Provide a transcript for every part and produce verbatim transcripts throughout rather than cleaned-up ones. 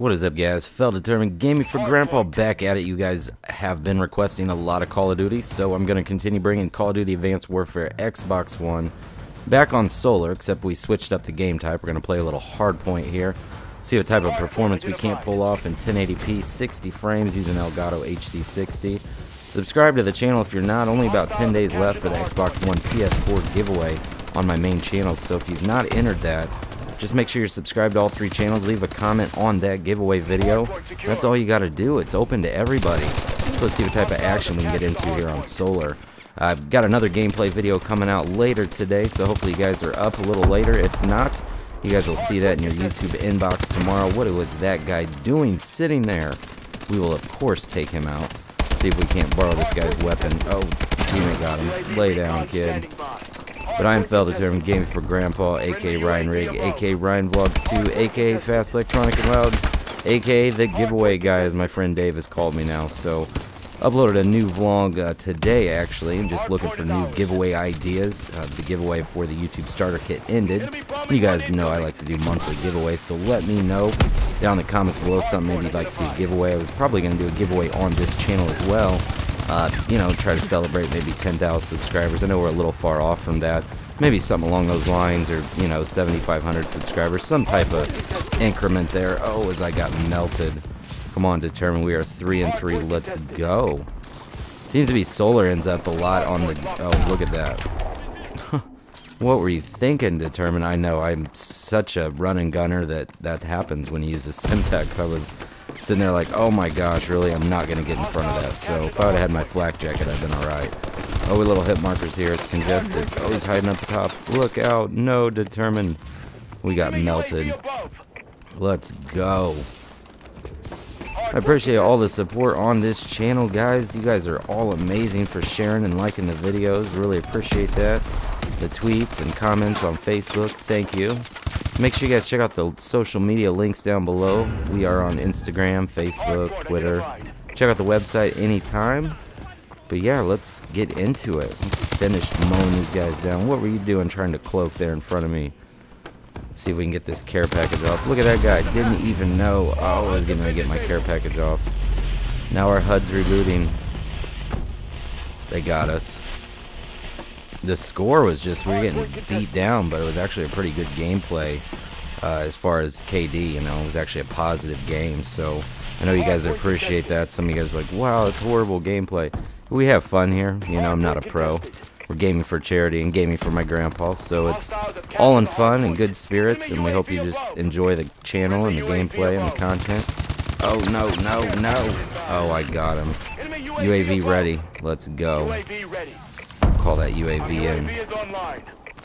What is up, guys? Fel Determined Gaming for Grandpa back at it. You guys have been requesting a lot of Call of Duty, so I'm going to continue bringing Call of Duty Advanced Warfare Xbox One back on Solar, except we switched up the game type. We're going to play a little Hardpoint here, see what type of performance we can't pull off in ten eighty p, sixty frames using Elgato H D sixty. Subscribe to the channel if you're not. Only about ten days left for the Xbox One P S four giveaway on my main channel, so if you've not entered that, just make sure you're subscribed to all three channels. Leave a comment on that giveaway video. That's all you got to do. It's open to everybody. So let's see what type of action we can get into here on Solar. I've got another gameplay video coming out later today, so hopefully you guys are up a little later. If not, you guys will see that in your YouTube inbox tomorrow. What was that guy doing sitting there? We will, of course, take him out. See if we can't borrow this guy's weapon. Oh, teammate got him. Lay down, kid. But I am Fel Determined Gaming for Grandpa, aka RyanRig, aka Ryan Vlogs two, aka Fast Electronic and Loud, aka The Giveaway Guy, as my friend Dave has called me now. So, uploaded a new vlog uh, today, actually. I'm just looking for new giveaway ideas. Uh, the giveaway for the YouTube Starter Kit ended. You guys know I like to do monthly giveaways, so let me know down in the comments below something maybe you'd like to see a giveaway. I was probably going to do a giveaway on this channel as well. Uh, you know, try to celebrate maybe ten thousand subscribers. I know we're a little far off from that. Maybe something along those lines, or, you know, seventy-five hundred subscribers. Some type of increment there. Oh, as I got melted. Come on, Determined. We are three and three. Let's go. Seems to be Solar ends up a lot on the... Oh, look at that. What were you thinking, Determined? I know, I'm such a run and gunner that that happens when you use a Semtex. I was... sitting there like, oh my gosh, really, I'm not going to get in front of that. So if I would have had my flak jacket, I'd been alright. Oh, we little hit markers here. It's congested. Oh, he's hiding up the top. Look out. No, Determined. We got melted. Let's go. I appreciate all the support on this channel, guys. You guys are all amazing for sharing and liking the videos. Really appreciate that. The tweets and comments on Facebook. Thank you. Make sure you guys check out the social media links down below. We are on Instagram, Facebook, Twitter. Check out the website anytime. But yeah, let's get into it. Let's finish mowing these guys down. What were you doing trying to cloak there in front of me? Let's see if we can get this care package off. Look at that guy. Didn't even know. Oh, I was going to get my care package off. Now our H U D's rebooting. They got us. The score was just, we were getting beat down, but it was actually a pretty good gameplay uh, as far as K D, you know. It was actually a positive game, so I know you guys appreciate that. Some of you guys are like, wow, it's horrible gameplay. We have fun here. You know, I'm not a pro. We're gaming for charity and gaming for my grandpa, so it's all in fun and good spirits, and we hope you just enjoy the channel and the gameplay and the content. Oh, no, no, no. Oh, I got him. U A V ready. Let's go. Call that U A V in.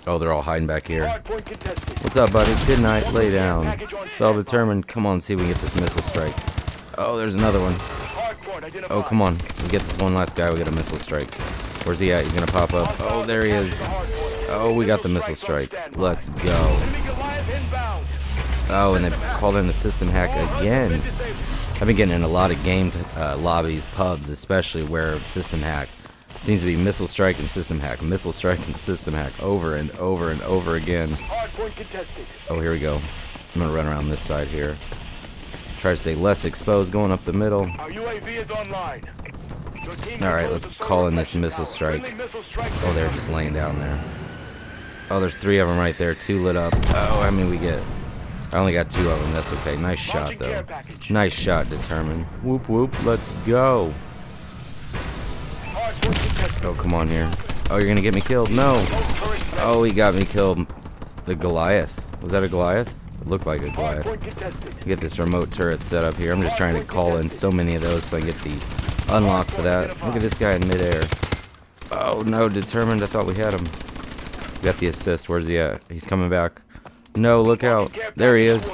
Oh, they're all hiding back here. What's up, buddy? Good night. Lay down. Fel Determined. Come on, see if we can get this missile strike. Oh, there's another one. Oh, come on. We get this one last guy. We get a missile strike. Where's he at? He's gonna pop up. Oh, there he is. Oh, we got the missile strike. Let's go. Oh, and they called in the system hack again. I've been getting in a lot of game uh, lobbies, pubs, especially where system hack. Seems to be missile strike and system hack, missile strike and system hack, over and over and over again. Oh, here we go. I'm going to run around this side here. Try to stay less exposed, going up the middle. Alright, let's call in this missile strike. Oh, they're just laying down there. Oh, there's three of them right there, two lit up. Oh, I mean, we get... I only got two of them, that's okay. Nice shot, though. Nice shot, Determined. Whoop, whoop, let's go. Oh, come on here. Oh, you're gonna get me killed. No. Oh, he got me killed. The Goliath. Was that a Goliath? It looked like a Goliath. Get this remote turret set up here. I'm just trying to call in so many of those so I get the unlock for that. Look at this guy in midair. Oh, no. Determined. I thought we had him. Got the assist. Where's he at? He's coming back. No, look out. There he is.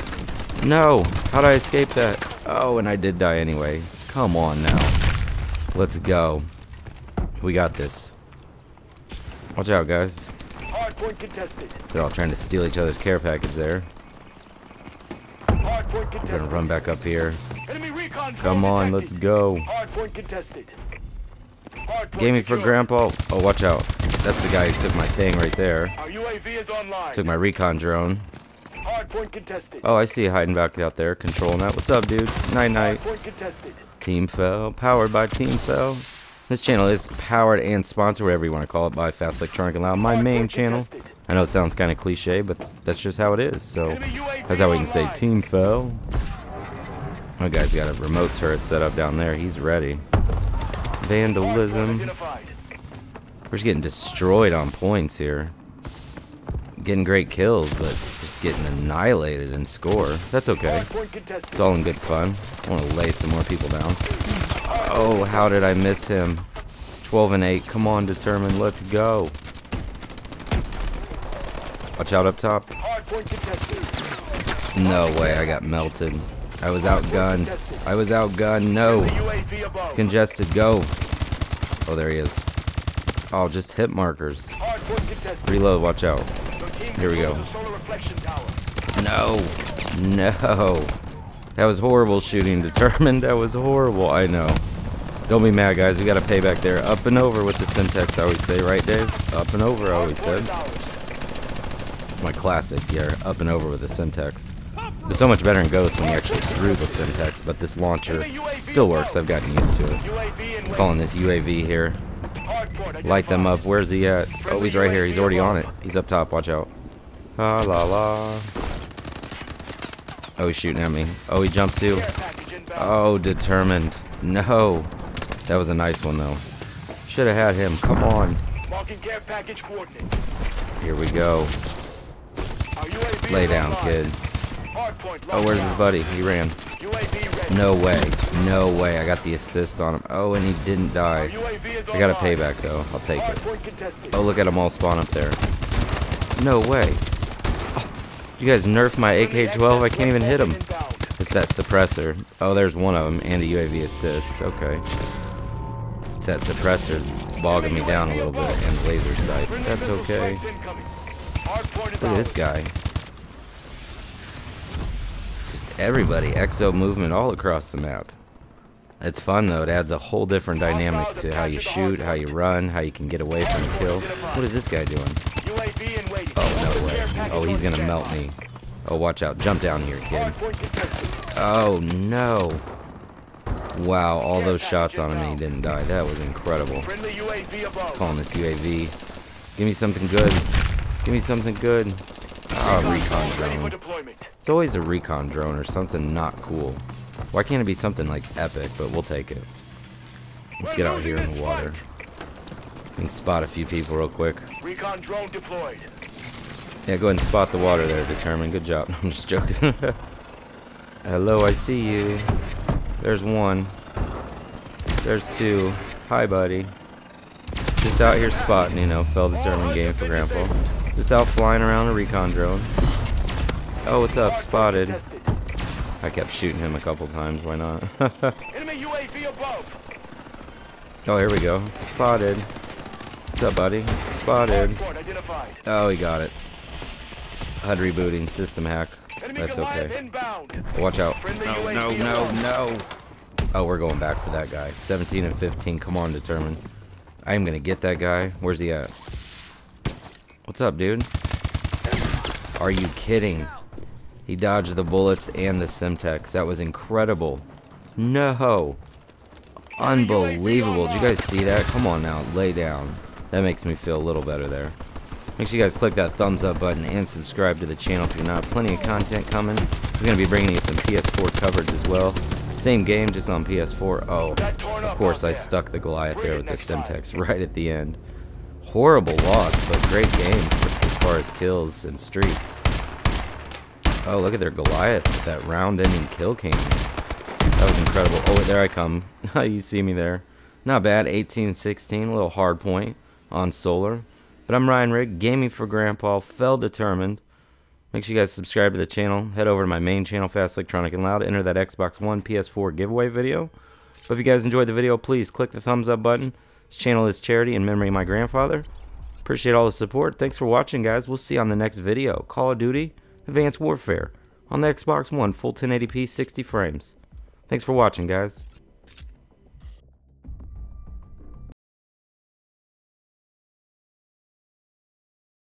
No. How'd I escape that? Oh, and I did die anyway. Come on now. Let's go. We got this. Watch out, guys. Hardpoint contested. They're all trying to steal each other's care package there. Hardpoint contested. We're gonna run back up here. Enemy recon. Come on, detected. Let's go. Hardpoint contested. Hardpoint Gaming secure. For Grandpa. Oh, watch out. That's the guy who took my thing right there. Our U A V is online. Took my recon drone. Hardpoint contested. Oh, I see you hiding back out there, controlling that. What's up, dude? Night night. Hardpoint contested. Team Fel, powered by Team Fel. This channel is powered and sponsored, whatever you want to call it, by Fast Electronic and Loud, my Hardpoint main channel. Contested. I know it sounds kind of cliche, but that's just how it is. So that's how we can say Team Fel. My guy's got a remote turret set up down there. He's ready. Vandalism. We're just getting destroyed on points here. Getting great kills, but just getting annihilated in score. That's okay. It's all in good fun. I want to lay some more people down. Oh, how did I miss him? twelve and eight. Come on, Determined. Let's go. Watch out up top. No way. I got melted. I was outgunned. I was outgunned. No. It's congested. Go. Oh, there he is. Oh, just hit markers. Reload. Watch out. Here we go. No. No. That was horrible shooting, Determined. That was horrible. I know. Don't be mad, guys. We got to pay back there. Up and over with the Semtex, I always say. Right, Dave? Up and over, I always said. It's my classic here. Up and over with the Semtex. It was so much better in Ghost when you actually threw the Semtex, but this launcher still works. I've gotten used to it. It's calling this U A V here. Light them up. Where's he at? Oh, he's right here. He's already on it. He's up top. Watch out. Ah, la la. Oh, he's shooting at me. Oh, he jumped too. Oh, Determined. No. That was a nice one, though. Should have had him. Come on. Here we go. Lay down, kid. Oh, where's his buddy? He ran. No way. No way. I got the assist on him. Oh, and he didn't die. I got a payback, though. I'll take it. Oh, look at them all spawn up there. No way. Oh, you guys nerfed my A K twelve? I can't even hit them. It's that suppressor. Oh, there's one of them. And a U A V assist. Okay. It's that suppressor bogging me down a little bit. And laser sight. That's okay. Look at this guy. Everybody, X O movement all across the map. It's fun though, it adds a whole different dynamic to how you shoot, how you run, how you can get away from the kill. What is this guy doing? Oh, no way. Oh, he's gonna melt me. Oh, watch out. Jump down here, kid. Oh, no. Wow, all those shots on him and he didn't die. That was incredible. Let's call him this U A V. Give me something good. Give me something good. Oh, recon drone. It's always a recon drone or something not cool. Why can't it be something like epic, but we'll take it. Let's get out here in the water. We can spot a few people real quick. Recon drone deployed. Yeah, go ahead and spot the water there, Determined. Good job. I'm just joking. Hello, I see you. There's one. There's two. Hi, buddy. Just out here spotting, you know, Fel Determined Game for Grandpa. Just out flying around a recon drone. Oh, what's up? Spotted. I kept shooting him a couple times. Why not? Oh, here we go. Spotted. What's up, buddy? Spotted. Oh, he got it. H U D rebooting. System hack. That's okay. Watch out. No, no, no, no. Oh, we're going back for that guy. seventeen and fifteen. Come on, Determined. I am going to get that guy. Where's he at? What's up, dude? Are you kidding? He dodged the bullets and the Semtex. That was incredible. No. Unbelievable. Did you guys see that? Come on now. Lay down. That makes me feel a little better there. Make sure you guys click that thumbs up button and subscribe to the channel if you're not. Plenty of content coming. We're going to be bringing you some P S four coverage as well. Same game, just on P S four. Oh, of course I stuck the Goliath there with the Semtex right at the end. Horrible loss, but great game as far as kills and streaks. Oh, look at their Goliath with that round-ending kill cam. That was incredible. Oh, there I come. You see me there. Not bad. eighteen sixteen, a little hard point on Solar. But I'm RyanRig, Gaming for Grandpa, Fel Determined. Make sure you guys subscribe to the channel. Head over to my main channel, Fast Electronic and Loud. Enter that Xbox One P S four giveaway video. But if you guys enjoyed the video, please click the thumbs up button. This channel is charity in memory of my grandfather. Appreciate all the support. Thanks for watching, guys. We'll see you on the next video. Call of Duty Advanced Warfare on the Xbox One, full ten eighty p, sixty frames. Thanks for watching, guys.